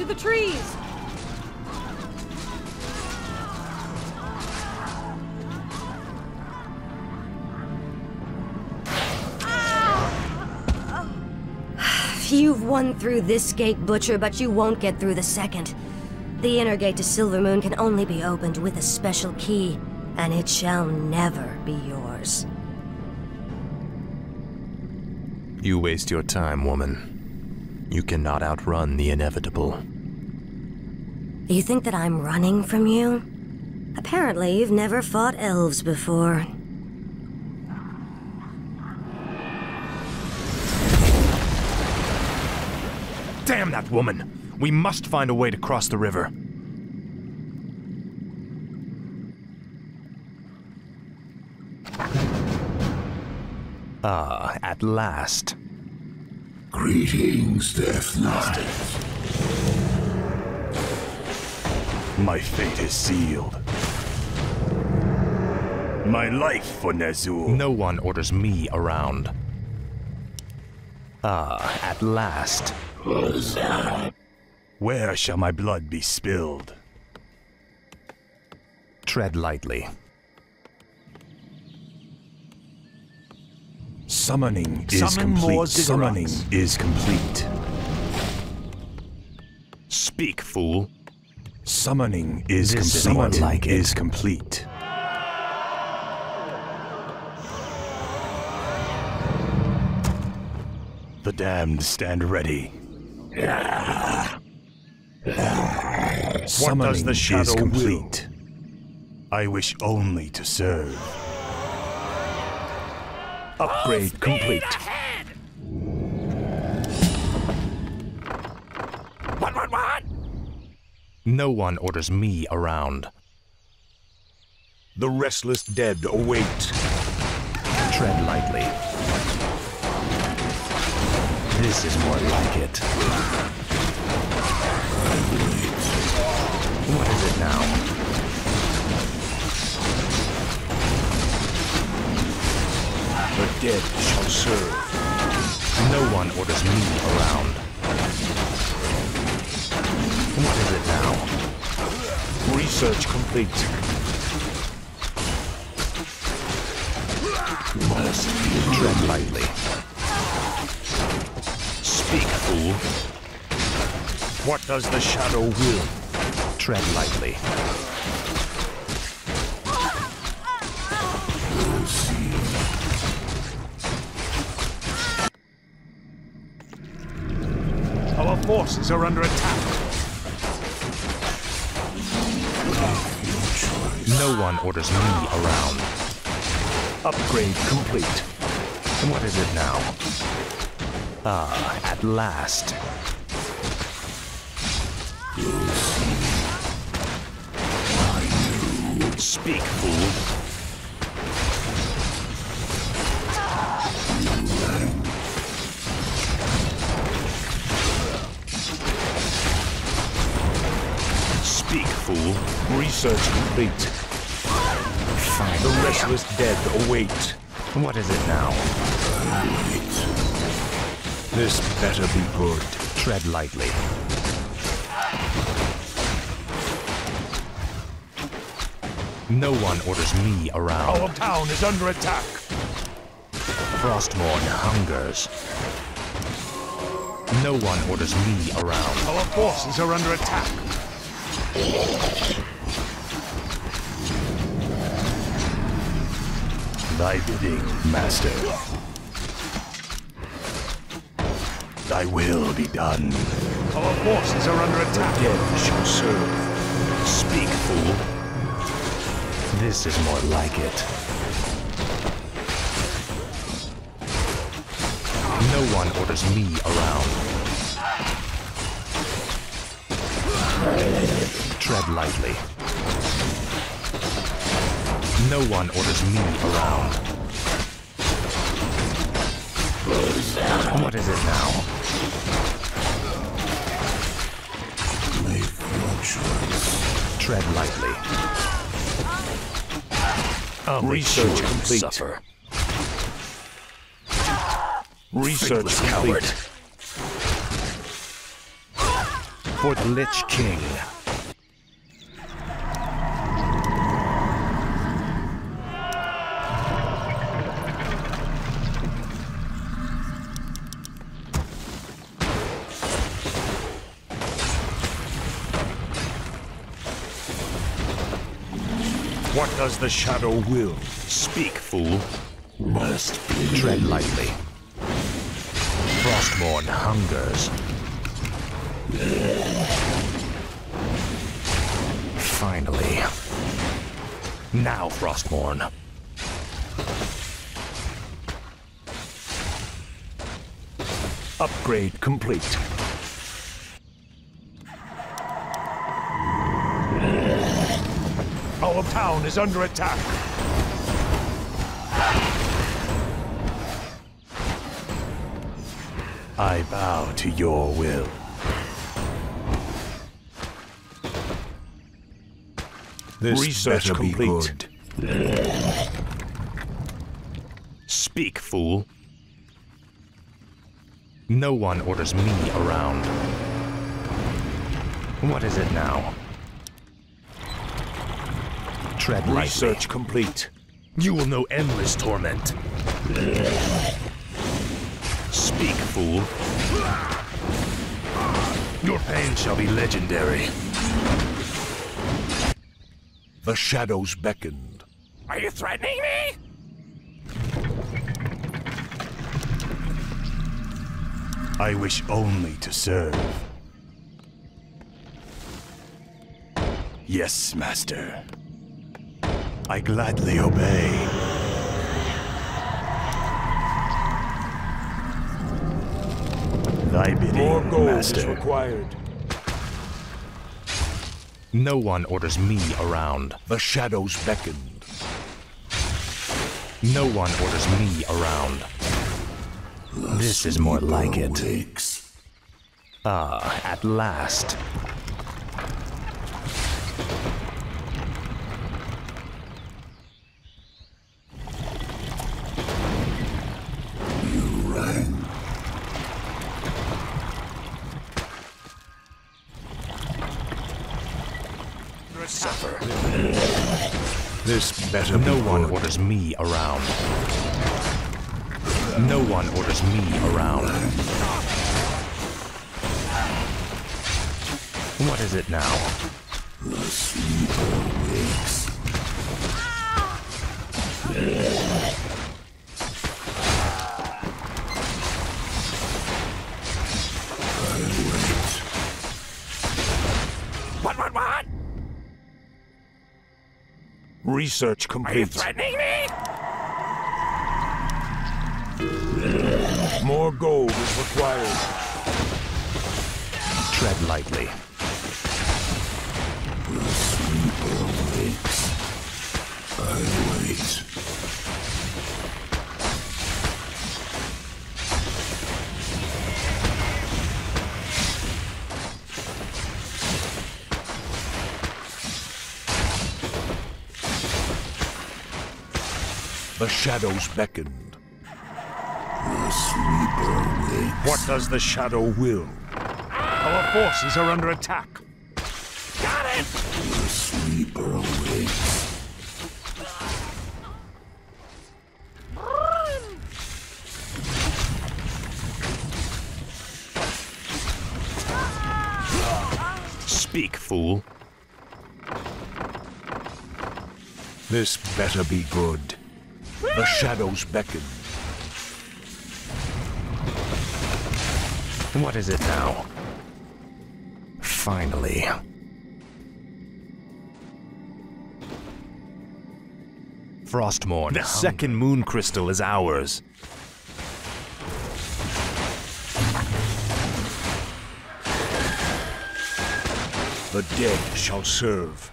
to the trees! You've won through this gate, Butcher, but you won't get through the second. The inner gate to Silvermoon can only be opened with a special key, and it shall never be yours. You waste your time, woman. You cannot outrun the inevitable. You think that I'm running from you? Apparently, you've never fought elves before. Damn that woman! We must find a way to cross the river. Ah, at last. Greetings, Death Knight. My fate is sealed. My life for Nezu. No one orders me around. Ah, at last. Uzzah. Where shall my blood be spilled? Tread lightly. Summoning is complete. Speak, fool. Summoning is complete. The damned stand ready. What does the shadow will? I wish only to serve. Upgrade complete. What? No one orders me around. The restless dead await. Tread lightly. This is more like it. What is it now? The dead shall serve. No one orders me around. What is it now? Research complete. Must be tread lightly. Speak, fool. What does the shadow will? Tread lightly. Our forces are under attack. No one orders me around. Upgrade complete. What is it now? Ah, at last. Speak, fool. Speak, fool. Research complete. Finally. The restless dead await. What is it now? This better be good. Tread lightly. No one orders me around. Our town is under attack. Frostmourne hungers. No one orders me around. Our forces are under attack. Thy bidding, master. Thy will be done. Our forces are under attack. The dead shall serve. Speak, fool. This is more like it. No one orders me around. Tread lightly. No one orders me around. What is it now? Tread lightly. Research complete. Suffer. Research complete. for the Lich King. What does the shadow will? Speak, fool. Must be. Tread lightly. Frostmourne hungers. Finally. Now, Frostmourne. Upgrade complete. Our town is under attack. I bow to your will. This research complete. Speak, fool. No one orders me around. What is it now? Tread lightly. Research complete. You will know endless torment. Speak, fool. Your pain shall be legendary. The shadows beckoned. Are you threatening me? I wish only to serve. Yes, master. I gladly obey. Thy bidding, more gold, master, is required. No one orders me around. The shadows beckoned. No one orders me around. This is more like it. Ah, at last. You ran. Suffer. This better. No one orders me around. No one orders me around. What is it now? The sleeper wakes. What? Research complete. Are you threatening me? More gold is required. Tread lightly. The sleeper wakes. I wait. The shadows beckoned. The sleeper wakes. What does the shadow will? Our forces are under attack. Got it! The sleeper wakes. Speak, fool. This better be good. The shadows beckon. What is it now? Finally. Frostmourne. The second moon crystal is ours. The dead shall serve.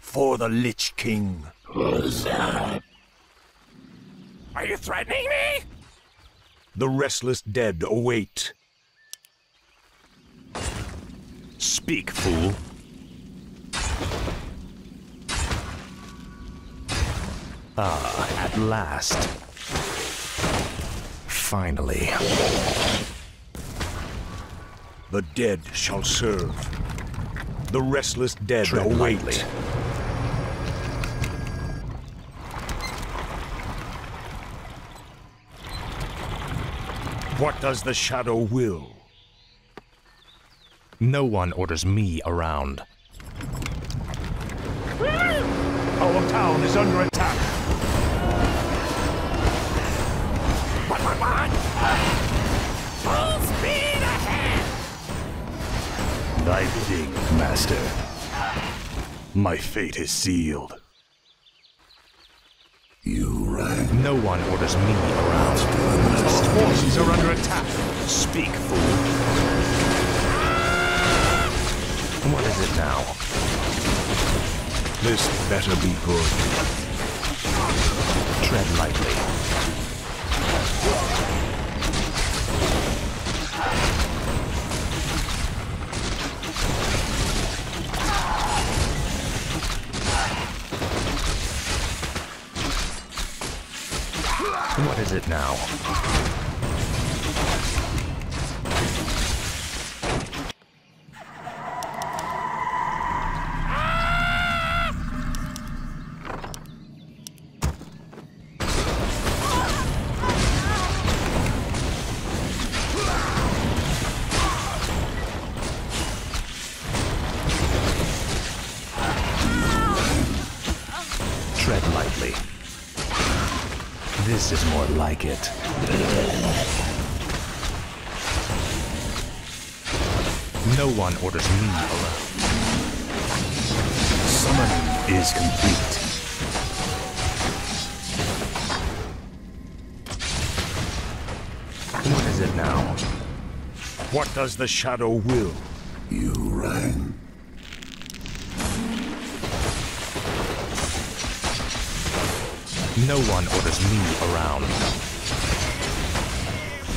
For the Lich King. Uzzah. Are you threatening me? The restless dead await. Speak, fool. Ah, at last. Finally. The dead shall serve. The restless dead await. What does the shadow will? No one orders me around. Our town is under attack. What? Full speed ahead! Thy bidding, Master. My fate is sealed. You right. No one orders me around. Our forces are under attack. Speak, fool. What is it now? This better be good. Tread lightly. What is it now? This is more like it. No one orders me around. Summoning is complete. What is it now? What does the shadow will? You rang. No one orders me around.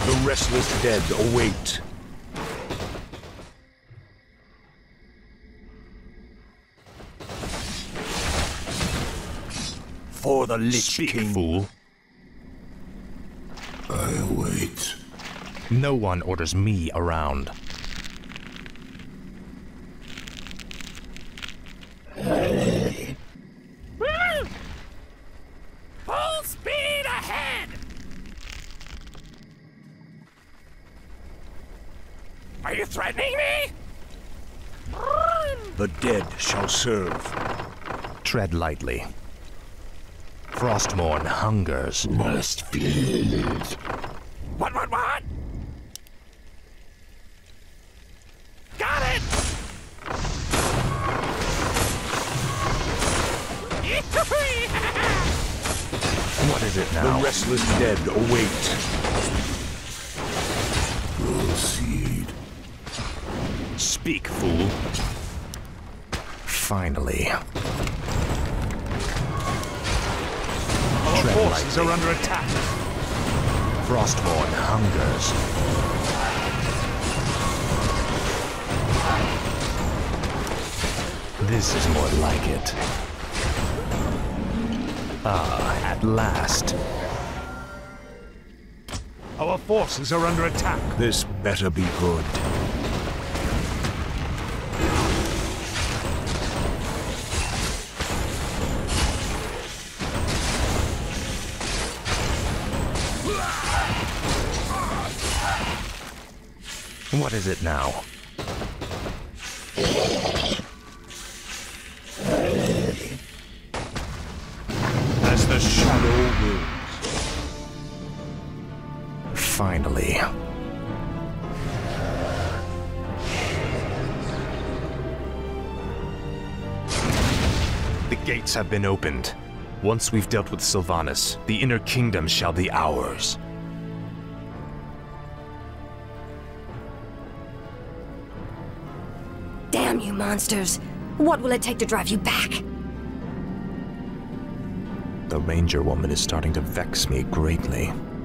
The restless dead await. For the Lich King, fool. I wait. No one orders me around. Are you threatening me? The dead shall serve. Tread lightly. Frostmourne hungers. Must feed. What? Got it! What is it now? The restless dead await. Proceed. Speak, fool. Finally. Our forces are under attack. Frostmourne hungers. This is more like it. Ah, at last. Our forces are under attack. This better be good. What is it now? As the shadow moves. Finally. The gates have been opened. Once we've dealt with Sylvanas, the inner kingdom shall be ours. Damn you monsters! What will it take to drive you back? The Ranger woman is starting to vex me greatly.